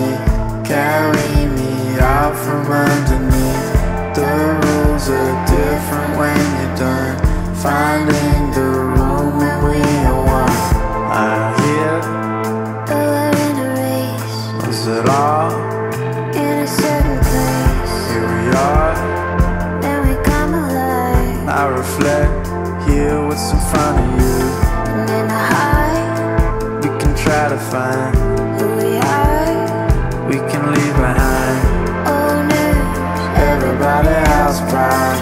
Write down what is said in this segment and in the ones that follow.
me, carry me out from underneath. The rules are different when you're done finding the room when we are one. I'm here, but in a race. Was it all in a certain place? Here we are, then we come alive. I reflect here what's in front of you, and in the high, we can try to find who we are, we can leave behind. Everybody else proud,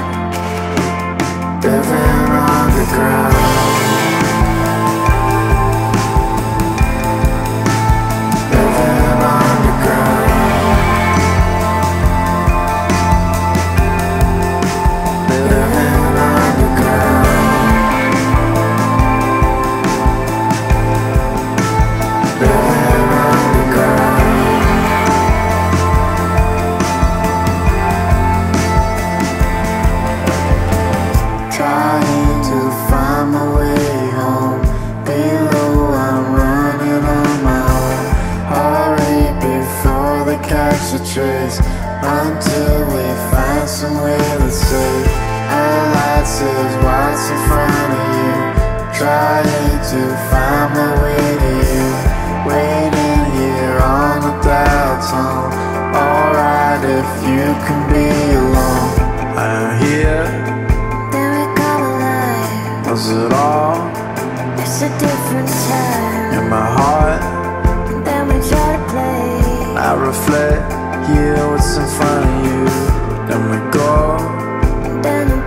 living on the ground. Living on the ground. Living on the ground. Living on the ground. Catch a trace until we find somewhere that's safe. Our lights is what's in front of you, trying to find my way to you. Waiting here on the dial tone. Alright, if you can be alone. I'm here, then we come alive. Was it all? It's a different time. In my heart, and then we try to play. I reflect, hear what's in front of you, then we go, and then